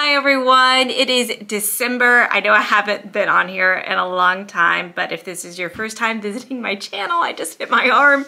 Hi everyone, it is December. I know I haven't been on here in a long time, but if this is your first time visiting my channel, I just hit my arm.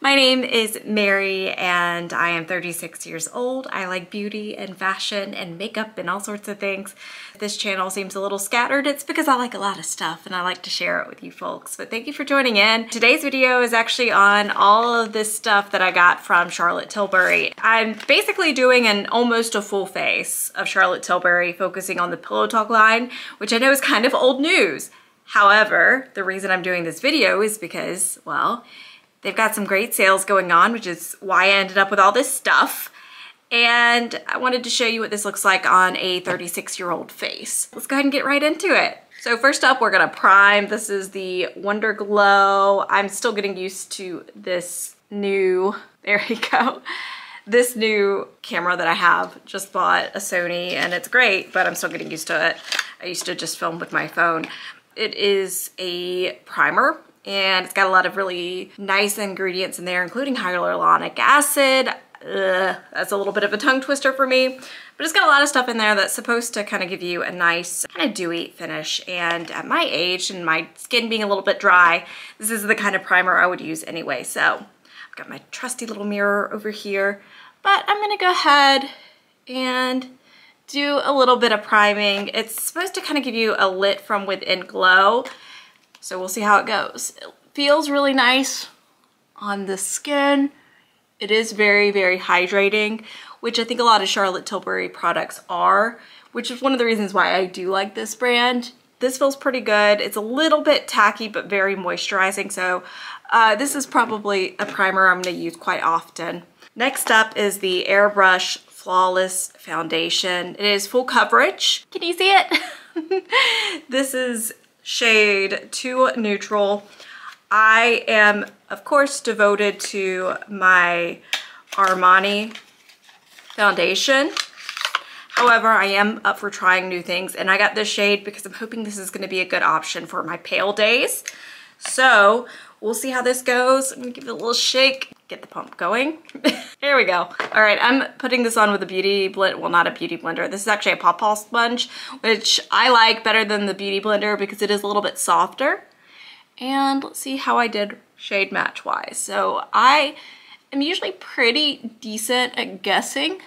My name is Mary and I am 36 years old. I like beauty and fashion and makeup and all sorts of things. This channel seems a little scattered. It's because I like a lot of stuff and I like to share it with you folks, but thank you for joining in. Today's video is actually on all of this stuff that I got from Charlotte Tilbury. I'm basically doing almost a full face of Charlotte Tilbury, focusing on the Pillow Talk line, which I know is kind of old news. However, the reason I'm doing this video is because, well, they've got some great sales going on, which is why I ended up with all this stuff. And I wanted to show you what this looks like on a 36-year-old face. Let's go ahead and get right into it. So first up, we're gonna prime. This is the Wonderglow. I'm still getting used to this new, there we go. This new camera that I have, just bought a Sony, and it's great, but I'm still getting used to it. I used to just film with my phone. It is a primer and it's got a lot of really nice ingredients in there, including hyaluronic acid. That's a little bit of a tongue twister for me, but it's got a lot of stuff in there that's supposed to kind of give you a nice kind of dewy finish. And at my age and my skin being a little bit dry, this is the kind of primer I would use anyway. So I've got my trusty little mirror over here, but I'm gonna go ahead and do a little bit of priming. It's supposed to kind of give you a lit from within glow, so we'll see how it goes. It feels really nice on the skin. It is very, very hydrating, which I think a lot of Charlotte Tilbury products are, which is one of the reasons why I do like this brand. This feels pretty good. It's a little bit tacky, but very moisturizing. So this is probably a primer I'm gonna use quite often. Next up is the Airbrush Flawless Foundation. It is full coverage. Can you see it? This is shade 2 Neutral. I am, of course, devoted to my Armani foundation. However, I am up for trying new things, and I got this shade because I'm hoping this is gonna be a good option for my pale days. So we'll see how this goes. I'm gonna give it a little shake, get the pump going. Here we go. All right, I'm putting this on with a beauty blend, well, not a beauty blender. This is actually a pawpaw sponge, which I like better than the beauty blender because it is a little bit softer. And let's see how I did shade match wise. So I am usually pretty decent at guessing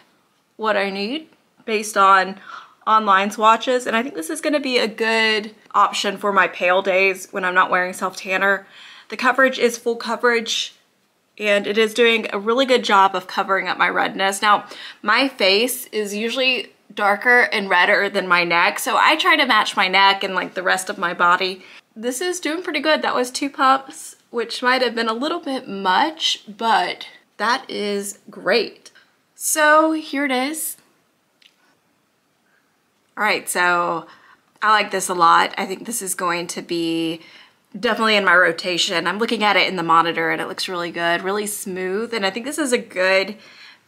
what I need based on online swatches, and I think this is gonna be a good option for my pale days when I'm not wearing self-tanner. The coverage is full coverage, and it is doing a really good job of covering up my redness. Now, my face is usually darker and redder than my neck, so I try to match my neck and like the rest of my body. This is doing pretty good. That was 2 pumps, which might have been a little bit much, but that is great. So here it is. All right, so I like this a lot. I think this is going to be definitely in my rotation. I'm looking at it in the monitor and it looks really good, really smooth. And I think this is a good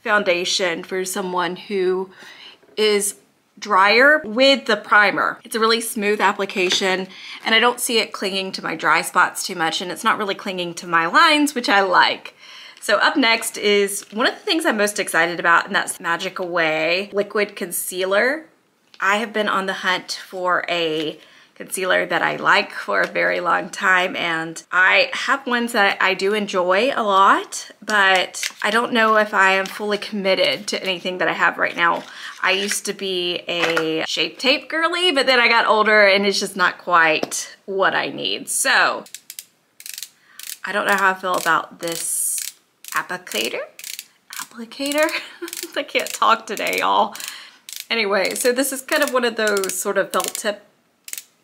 foundation for someone who is drier with the primer. It's a really smooth application and I don't see it clinging to my dry spots too much, and it's not really clinging to my lines, which I like. So up next is one of the things I'm most excited about, and that's Magic Away Liquid Concealer. I have been on the hunt for a concealer that I like for a very long time, and I have ones that I do enjoy a lot, but I don't know if I am fully committed to anything that I have right now. I used to be a Shape Tape girly, but then I got older and it's just not quite what I need. So I don't know how I feel about this applicator. I can't talk today, y'all. Anyway, so this is kind of one of those sort of felt tip,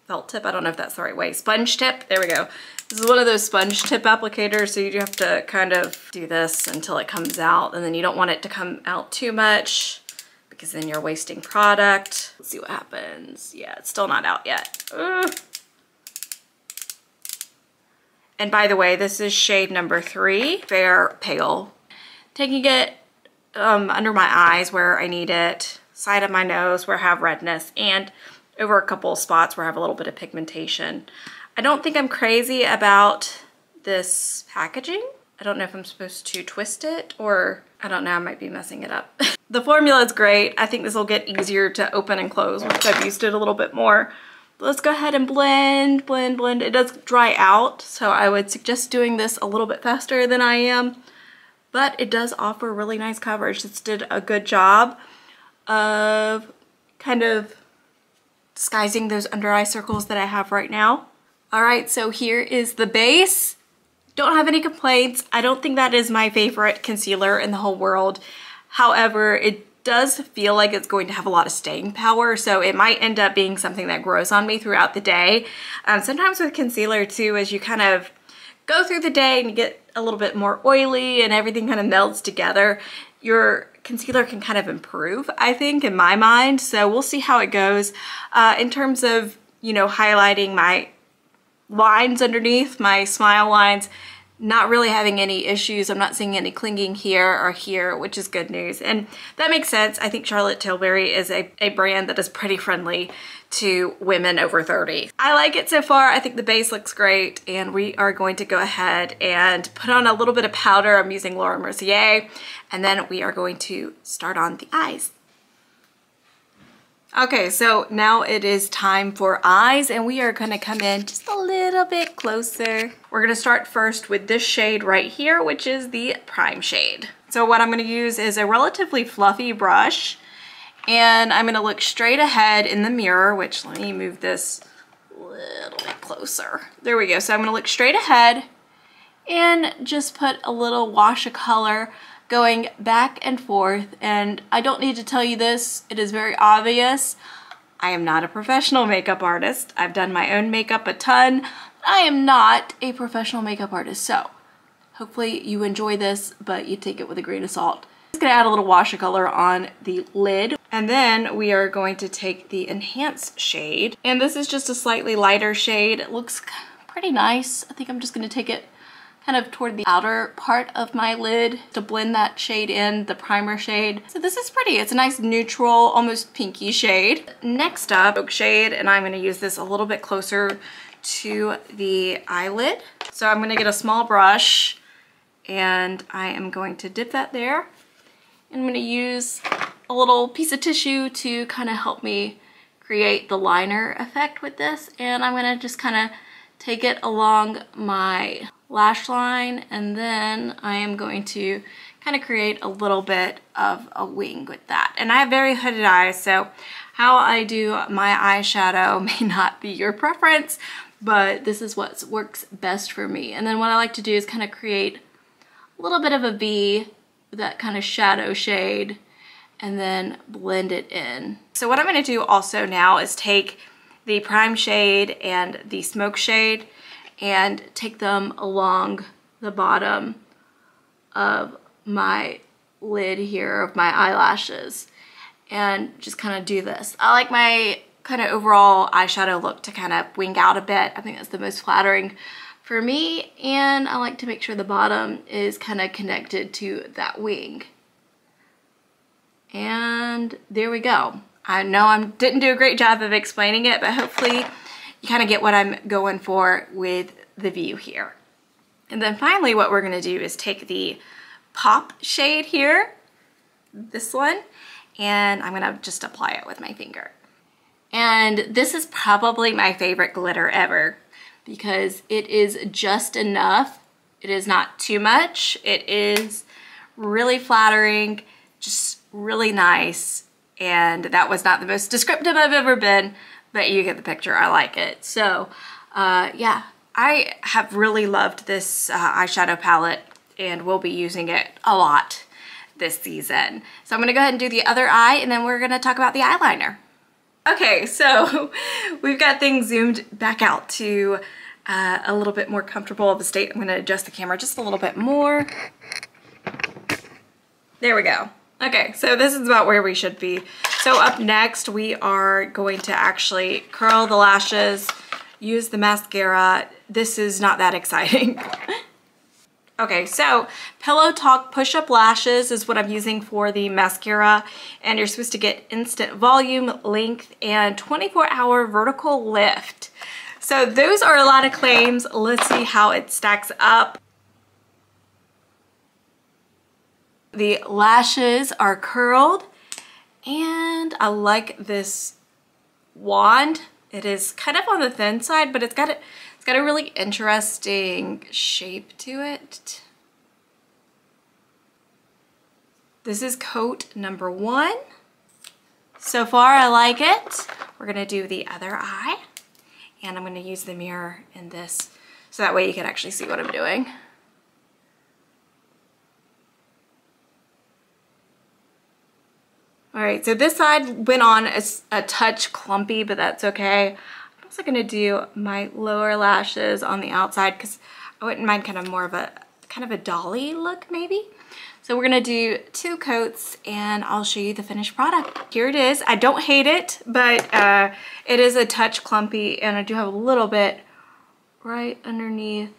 I don't know if that's the right way, sponge tip, there we go. This is one of those sponge tip applicators, so you have to kind of do this until it comes out, and then you don't want it to come out too much because then you're wasting product. Let's see what happens. Yeah, it's still not out yet. Ugh. And by the way, this is shade number 3, Fair Pale. Taking it under my eyes where I need it, side of my nose where I have redness, and over a couple of spots where I have a little bit of pigmentation. I don't think I'm crazy about this packaging. I don't know if I'm supposed to twist it, or I don't know, I might be messing it up. The formula is great. I think this will get easier to open and close once I've used it a little bit more. Let's go ahead and blend, blend, blend. It does dry out, so I would suggest doing this a little bit faster than I am, but it does offer really nice coverage. This did a good job of kind of disguising those under eye circles that I have right now. All right, so here is the base. Don't have any complaints. I don't think that is my favorite concealer in the whole world. However, it does feel like it's going to have a lot of staying power, so it might end up being something that grows on me throughout the day. Sometimes with concealer too, as you kind of go through the day and you get a little bit more oily and everything kind of melds together, your concealer can kind of improve, I think, in my mind. So we'll see how it goes. In terms of, you know, highlighting my lines underneath, my smile lines, not really having any issues. I'm not seeing any clinging here or here, which is good news. And that makes sense. I think Charlotte Tilbury is a brand that is pretty friendly to women over 30. I like it so far. I think the base looks great, and we are going to go ahead and put on a little bit of powder. I'm using Laura Mercier, and then we are going to start on the eyes. Okay, so now it is time for eyes, and we are gonna come in just a little bit closer. We're gonna start first with this shade right here, which is the Prime shade. So what I'm gonna use is a relatively fluffy brush, and I'm gonna look straight ahead in the mirror, which let me move this a little bit closer. There we go, so I'm gonna look straight ahead and just put a little wash of color going back and forth, and I don't need to tell you this, it is very obvious. I am not a professional makeup artist. I've done my own makeup a ton, but I am not a professional makeup artist, so hopefully you enjoy this, but you take it with a grain of salt. I'm just gonna add a little wash of color on the lid, and then we are going to take the Enhance shade, and this is just a slightly lighter shade. It looks pretty nice. I think I'm just gonna take it kind of toward the outer part of my lid to blend that shade in, the Primer shade. So this is pretty. It's a nice neutral, almost pinky shade. Next up, Oak shade, and I'm gonna use this a little bit closer to the eyelid. So I'm gonna get a small brush, and I am going to dip that there. I'm gonna use a little piece of tissue to kind of help me create the liner effect with this, and I'm gonna just kind of take it along my lash line, and then I am going to kind of create a little bit of a wing with that. And I have very hooded eyes, so how I do my eyeshadow may not be your preference, but this is what works best for me. And then what I like to do is kind of create a little bit of a V with that kind of shadow shade and then blend it in. So what I'm gonna do also now is take the Prime shade and the Smoke shade and take them along the bottom of my lid here, of my eyelashes, and just kind of do this. I like my kind of overall eyeshadow look to kind of wing out a bit. I think that's the most flattering for me, and I like to make sure the bottom is kind of connected to that wing. And there we go. I know I didn't do a great job of explaining it, but hopefully you kind of get what I'm going for with the view here. And then finally what we're going to do is take the Pop shade here, this one, and I'm going to just apply it with my finger. And this is probably my favorite glitter ever because it is just enough. It is not too much. It is really flattering, just really nice. And that was not the most descriptive I've ever been, but you get the picture. I like it. So yeah, I have really loved this eyeshadow palette and will be using it a lot this season. So I'm gonna go ahead and do the other eye, and then we're gonna talk about the eyeliner. Okay, so we've got things zoomed back out to a little bit more comfortable of a state. I'm gonna adjust the camera just a little bit more. There we go. Okay, so this is about where we should be. So up next, we are going to actually curl the lashes, use the mascara. This is not that exciting. Okay, so Pillow Talk Push Up Lashes is what I'm using for the mascara, and you're supposed to get instant volume, length, and 24-hour vertical lift. So those are a lot of claims. Let's see how it stacks up. The lashes are curled, and I like this wand. It is kind of on the thin side, but it's got a really interesting shape to it. This is coat number one. So far, I like it. We're gonna do the other eye, and I'm gonna use the mirror in this so that way you can actually see what I'm doing. All right, so this side went on a touch clumpy, but that's okay. I'm also gonna do my lower lashes on the outside because I wouldn't mind kind of more of a dolly look maybe. So we're gonna do two coats and I'll show you the finished product. Here it is. I don't hate it, but it is a touch clumpy and I do have a little bit right underneath.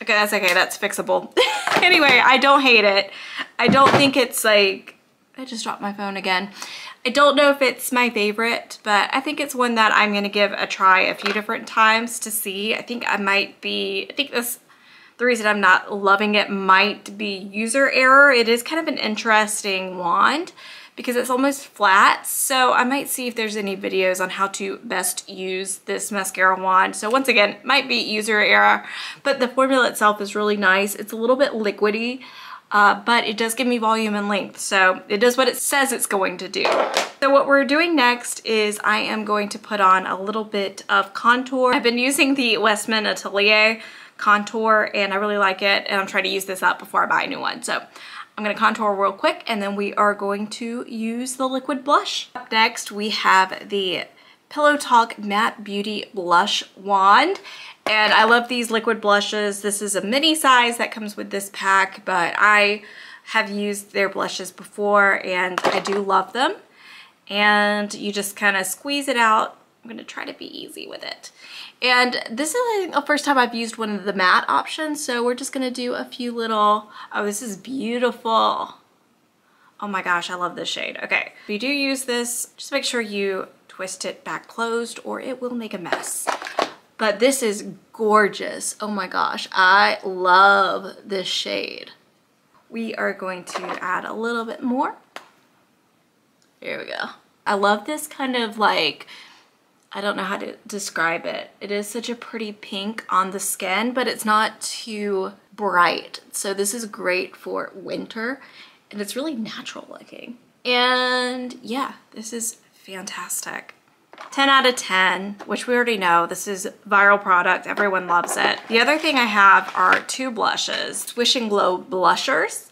Okay, that's okay, that's fixable. Anyway, I don't hate it. I don't think it's like, I just dropped my phone again. I don't know if it's my favorite, but I think it's one that I'm gonna give a try a few different times to see. The reason I'm not loving it might be user error. It is kind of an interesting wand because it's almost flat. So I might see if there's any videos on how to best use this mascara wand. So once again, it might be user error, but the formula itself is really nice. It's a little bit liquidy. But it does give me volume and length, so it does what it says it's going to do. So what we're doing next is I am going to put on a little bit of contour. I've been using the Westman Atelier contour and I really like it, and I'm trying to use this up before I buy a new one. So I'm gonna contour real quick and then we are going to use the liquid blush. Up next we have the Pillow Talk Matte Beauty Blush Wand. And I love these liquid blushes. This is a mini size that comes with this pack, but I have used their blushes before and I do love them. And you just kind of squeeze it out. I'm gonna try to be easy with it. And this is, I think, the first time I've used one of the matte options. So we're just gonna do a few little, oh, this is beautiful. Oh my gosh, I love this shade. Okay, if you do use this, just make sure you twist it back closed or it will make a mess. But this is gorgeous. Oh my gosh, I love this shade. We are going to add a little bit more. Here we go. I love this kind of like, I don't know how to describe it. It is such a pretty pink on the skin, but it's not too bright. So this is great for winter and it's really natural looking. And yeah, this is fantastic. 10 out of 10, which we already know. This is viral product. Everyone loves it. The other thing I have are two blushes, Swish and Glow blushers.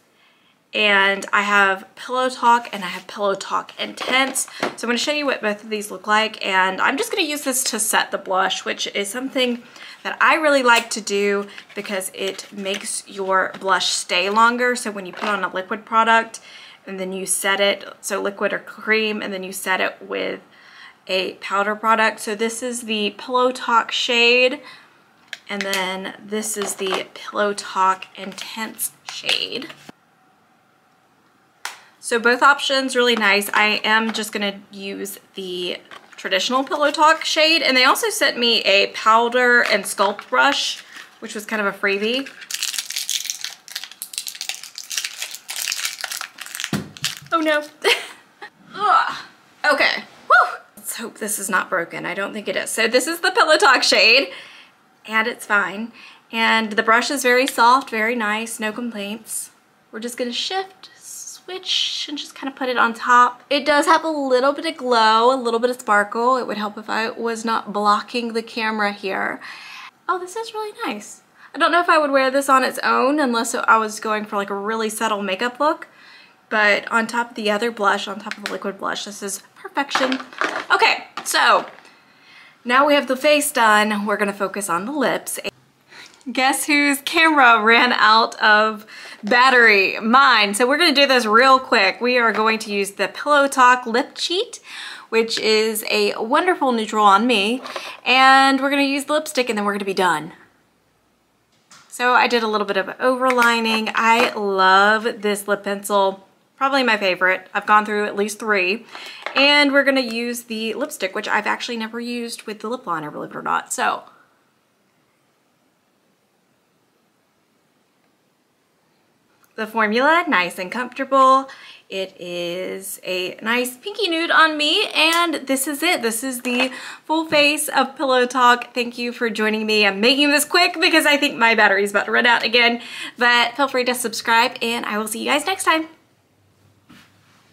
And I have Pillow Talk and I have Pillow Talk Intense. So I'm going to show you what both of these look like. And I'm just going to use this to set the blush, which is something that I really like to do because it makes your blush stay longer. So when you put on a liquid product and then you set it, so liquid or cream, and then you set it with a powder product. So this is the Pillow Talk shade, and then this is the Pillow Talk Intense shade. So both options really nice. I am just gonna use the traditional Pillow Talk shade, and they also sent me a powder and sculpt brush, which was kind of a freebie. Oh no. Ugh. Okay. Let's hope this is not broken. I don't think it is. So this is the Pillow Talk shade, and it's fine. And the brush is very soft, very nice, no complaints. We're just gonna shift, switch, and just kind of put it on top. It does have a little bit of glow, a little bit of sparkle. It would help if I was not blocking the camera here. Oh, this is really nice. I don't know if I would wear this on its own unless I was going for like a really subtle makeup look, but on top of the other blush, on top of the liquid blush, this is perfection. Okay, so now we have the face done. We're gonna focus on the lips. Guess whose camera ran out of battery? Mine. So we're gonna do this real quick. We are going to use the Pillow Talk Lip Cheat, which is a wonderful neutral on me. And we're gonna use the lipstick and then we're gonna be done. So I did a little bit of overlining. I love this lip pencil. Probably my favorite. I've gone through at least 3. And we're gonna use the lipstick, which I've actually never used with the lip liner, believe it or not. So the formula, nice and comfortable. It is a nice pinky nude on me, and this is it. This is the full face of Pillow Talk. Thank you for joining me. I'm making this quick because I think my battery's about to run out again, but feel free to subscribe, and I will see you guys next time.